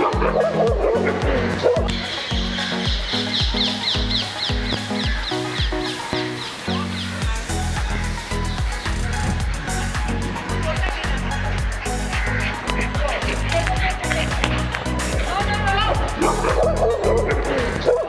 No, no, no, no.